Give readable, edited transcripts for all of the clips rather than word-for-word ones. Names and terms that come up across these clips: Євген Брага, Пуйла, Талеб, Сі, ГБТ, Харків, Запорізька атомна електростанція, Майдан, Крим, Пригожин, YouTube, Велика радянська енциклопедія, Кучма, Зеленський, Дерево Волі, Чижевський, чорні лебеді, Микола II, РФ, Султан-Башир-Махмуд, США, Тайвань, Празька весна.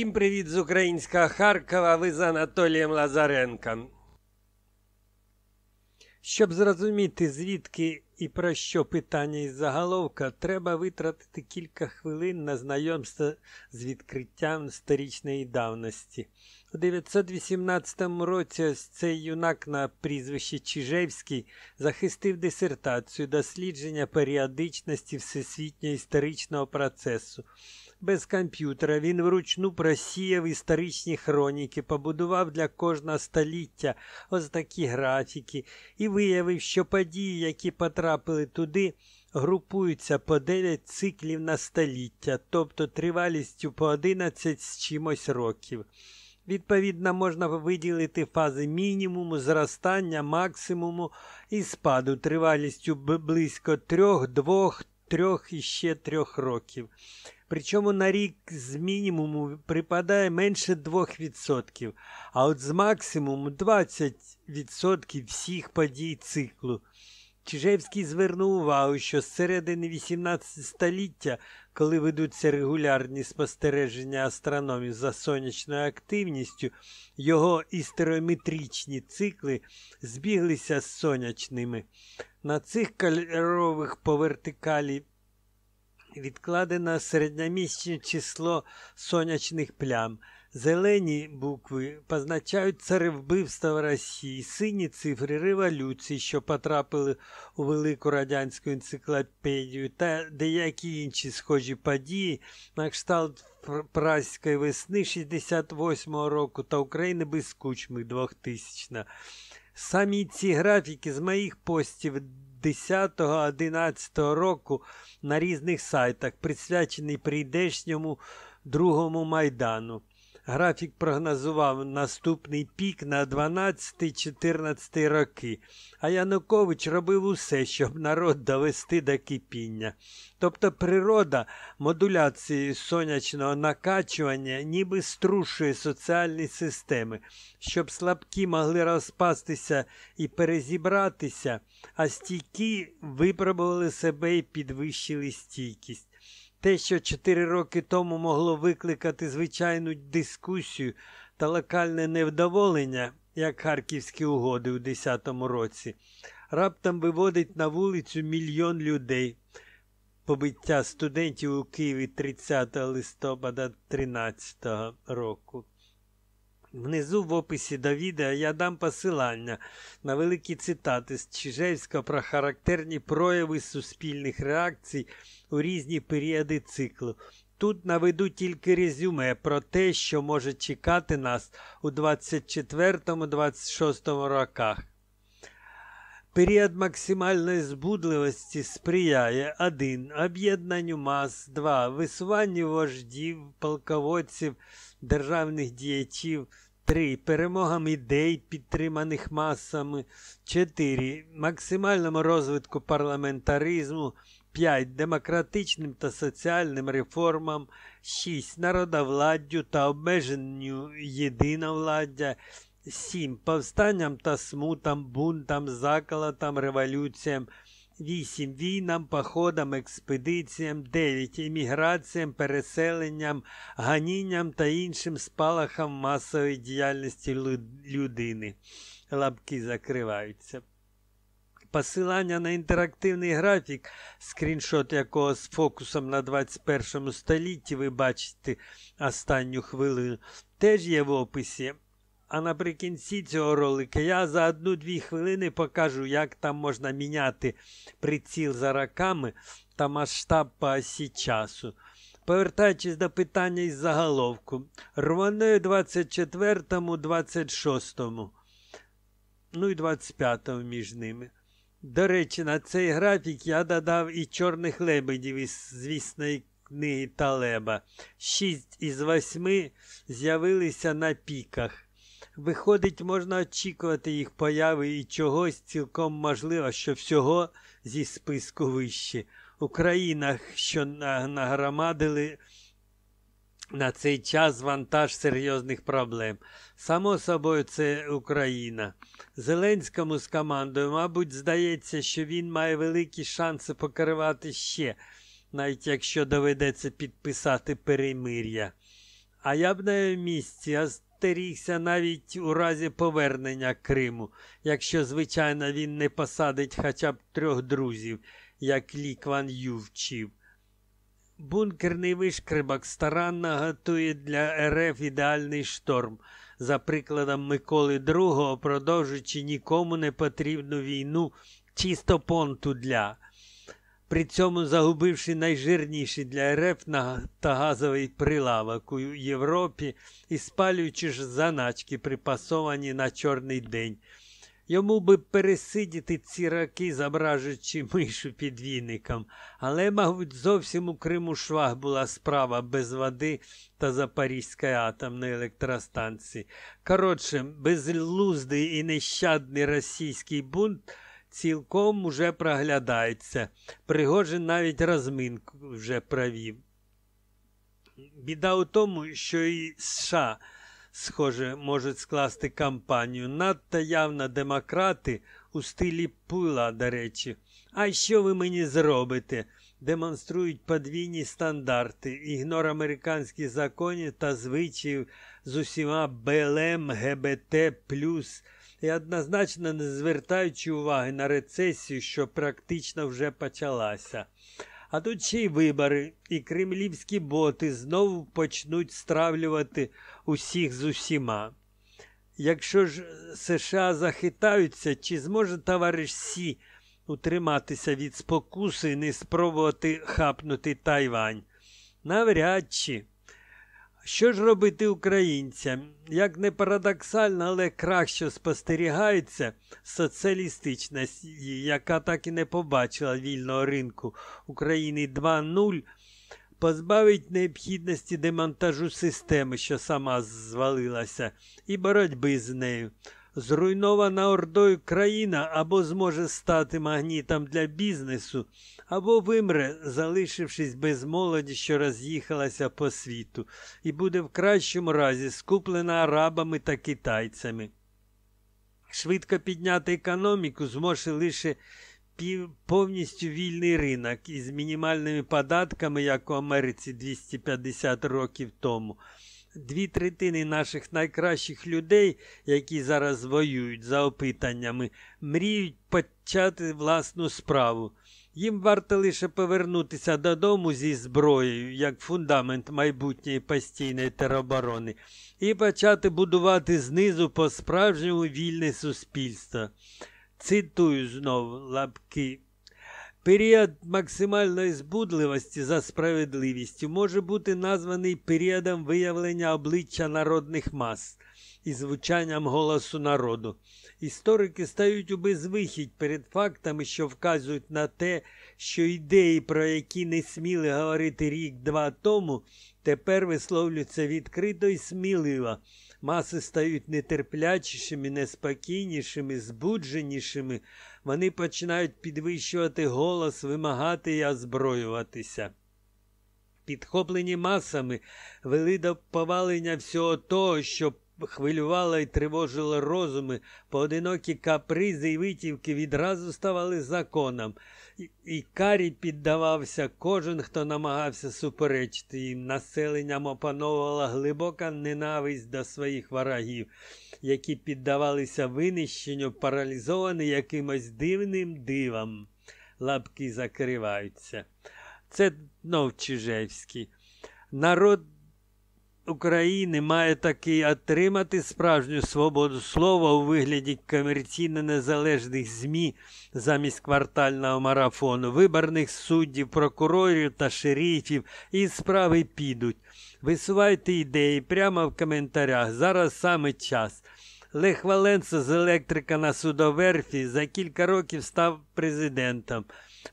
Всім привіт з українського Харкова, ви з Анатолієм Лазаренком. Щоб зрозуміти, звідки і про що питання із заголовка, треба витратити кілька хвилин на знайомство з відкриттям сторічної давності. У 1918 році ось цей юнак на прізвище Чижевський захистив дисертацію дослідження періодичності всесвітнього історичного процесу. Без комп'ютера він вручну просіяв історичні хроніки, побудував для кожного століття ось такі графіки і виявив, що події, які потрапили туди, групуються по 9 циклів на століття, тобто тривалістю по 11 з чимось років. Відповідно, можна виділити фази мінімуму, зростання, максимуму і спаду тривалістю близько 3, 2, 3 і ще 3 років. Причому на рік з мінімуму припадає менше 2%, а от з максимуму 20% всіх подій циклу. Чижевський звернув увагу, що з середини 18 століття, коли ведуться регулярні спостереження астрономів за сонячною активністю, його істерометричні цикли збіглися з сонячними. На цих кольорових по вертикалі відкладено середньомісячне число сонячних плям. Зелені букви позначають царевбивство Росії, сині цифри революції, що потрапили у Велику радянську енциклопедію, та деякі інші схожі події на кшталт Празької весни 68-го року та України без Кучми 2000-го. Самі ці графіки з моїх постів 10-11 року на різних сайтах, присвячений прийдешньому другому Майдану. Графік прогнозував наступний пік на 12-14 роки, а Янукович робив усе, щоб народ довести до кипіння. Тобто природа модуляцією сонячного накачування ніби струшує соціальні системи, щоб слабкі могли розпастися і перезібратися, а стійкі випробували себе і підвищили стійкість. Те, що 4 роки тому могло викликати звичайну дискусію та локальне невдоволення, як харківські угоди у 10-му році, раптом виводить на вулицю 1 мільйон людей. Побиття студентів у Києві 30 листопада 13-го року. Внизу в описі до відео я дам посилання на великі цитати з Чижевського про характерні прояви суспільних реакцій у різні періоди циклу. Тут наведу тільки резюме про те, що може чекати нас у 24-26 роках. Період максимальної збудливості сприяє 1. Об'єднанню мас, 2. Висуванню вождів, полководців, державних діячів, 3. Перемогам ідей, підтриманих масами, 4. Максимальному розвитку парламентаризму, 5. Демократичним та соціальним реформам, 6. Народовладдю та обмеженню єдиновладдя, 7. Повстанням та смутам, бунтам, заколотам, революціям, 8. Війнам, походам, експедиціям, 9. Еміграціям, переселенням, ганінням та іншим спалахам масової діяльності людини. Лапки закриваються. Посилання на інтерактивний графік, скріншот якого з фокусом на 21 столітті ви бачите останню хвилину, теж є в описі. А наприкінці цього ролика я за 1-2 хвилини покажу, як там можна міняти приціл за роками та масштаб по осі часу. Повертаючись до питання із заголовку. Рваною 24-му, 26-му, ну і 25-му між ними. До речі, на цей графік я додав і чорних лебедів із звісної книги Талеба. 6 із 8 з'явилися на піках. Виходить, можна очікувати їх появи і чогось цілком можливо, що всього зі списку вище. У країнах, що нагромадили на цей час вантаж серйозних проблем. Само собою, це Україна. Зеленському з командою, мабуть, здається, що він має великі шанси покривати ще, навіть якщо доведеться підписати перемир'я. А я б на місці остерігся навіть у разі повернення Криму, якщо, звичайно, він не посадить хоча б 3 друзів, як лікван Ювчів. Бункерний вишкребак старанно готує для РФ ідеальний шторм, за прикладом Миколи II, продовжуючи нікому не потрібну війну чисто понту для. При цьому загубивши найжирніший для РФ нафтогазовий прилавок у Європі і спалюючи ж заначки, припасовані на чорний день. Йому би пересидіти ці роки, зображуючи мишу під віником. Але, мабуть, зовсім у Криму швах була справа без води та Запорізької атомної електростанції. Коротше, безглуздий і нещадний російський бунт цілком уже проглядається. Пригожин навіть розминку вже провів. Біда у тому, що і США, схоже, можуть скласти кампанію. Надто явно демократи, у стилі Пуйла, до речі. А що ви мені зробите? Демонструють подвійні стандарти, ігнор американських законів та звичаїв з усіма БЛМ, ГБТ, плюс, і однозначно не звертаючи уваги на рецесію, що практично вже почалася. А тут ще й вибори, і кремлівські боти знову почнуть стравлювати усіх з усіма. Якщо ж США захитаються, чи зможе товариш Сі утриматися від спокуси і не спробувати хапнути Тайвань? Навряд чи. Що ж робити українцям? Як не парадоксально, але крах, що спостерігається, соціалістичність, яка так і не побачила вільного ринку України 2.0, позбавить необхідності демонтажу системи, що сама звалилася, і боротьби з нею. Зруйнована ордою країна або зможе стати магнітом для бізнесу, або вимре, залишившись без молоді, що роз'їхалася по світу, і буде в кращому разі скуплена арабами та китайцями. Швидко підняти економіку зможе лише повністю вільний ринок із мінімальними податками, як у Америці 250 років тому. 2/3 наших найкращих людей, які зараз воюють за опитаннями, мріють почати власну справу. Їм варто лише повернутися додому зі зброєю, як фундамент майбутньої постійної тероборони, і почати будувати знизу по-справжньому вільне суспільство. Цитую знову лапки. Період максимальної збудливості за справедливістю може бути названий періодом виявлення обличчя народних мас і звучанням голосу народу. Історики стають у безвихідь перед фактами, що вказують на те, що ідеї, про які не сміли говорити рік-два тому, тепер висловлюються відкрито і сміливо. Маси стають нетерплячішими, неспокійнішими, збудженішими. Вони починають підвищувати голос, вимагати і озброюватися. Підхоплені масами вели до повалення всього того, що хвилювало і тривожило розуми, поодинокі капризи і витівки відразу ставали законом, і карі піддавався кожен, хто намагався суперечити їм. Населенням опановувала глибока ненависть до своїх ворогів, які піддавалися винищенню, паралізовані якимось дивним дивом. Лапки закриваються. Це знов Чижевський. Народ України має таки отримати справжню свободу слова у вигляді комерційно незалежних ЗМІ замість квартального марафону, виборних суддів, прокурорів та шерифів, і справи підуть. Висувайте ідеї прямо в коментарях, зараз саме час. Лех Валенса з електрика на судоверфі за кілька років став президентом.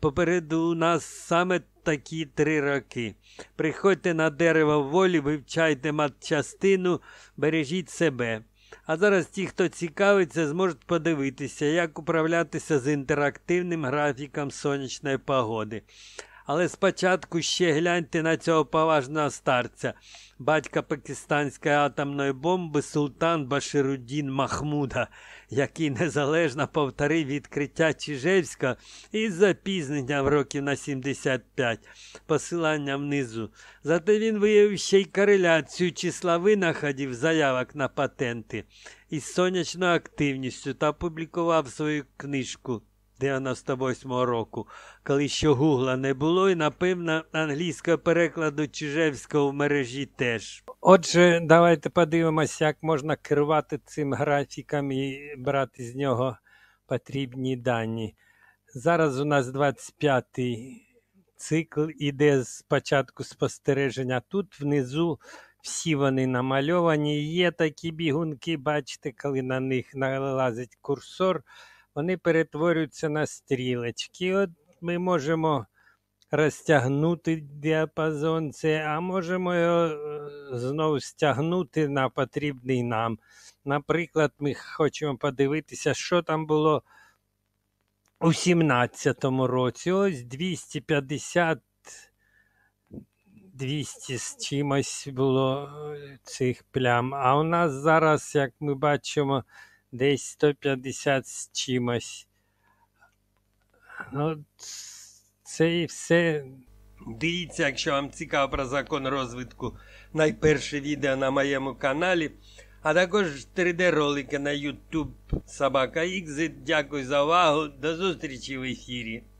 Попереду у нас саме такі 3 роки. Приходьте на Дерево Волі, вивчайте матчастину, бережіть себе. А зараз ті, хто цікавиться, зможуть подивитися, як управлятися з інтерактивним графіком сонячної погоди. Але спочатку ще гляньте на цього поважного старця, батька пакистанської атомної бомби Султан-Башир-Махмуда, який незалежно повторив відкриття Чижевська із запізненням років на 75, посилання внизу. Зате він виявив ще й кореляцію числа винаходів заявок на патенти із сонячною активністю та опублікував свою книжку 98-го року, коли ще Гугла не було і, напевно, англійського перекладу Чижевського в мережі теж. Отже, давайте подивимося, як можна керувати цим графіком і брати з нього потрібні дані. Зараз у нас 25-й цикл, іде спочатку спостереження. Тут внизу всі вони намальовані. Є такі бігунки, бачите, коли на них налазить курсор, вони перетворюються на стрілочки. От ми можемо розтягнути діапазон, а можемо його знову стягнути на потрібний нам. Наприклад, ми хочемо подивитися, що там було у 17-му році. Ось 250, 200 з чимось було цих плям. А у нас зараз, як ми бачимо, десь 150 з чимось. Ну, це і все. Дивіться, якщо вам цікаво про закон розвитку, найперше відео на моєму каналі, а також 3D-ролики на YouTube Собака XZ. Дякую за увагу. До зустрічі в ефірі.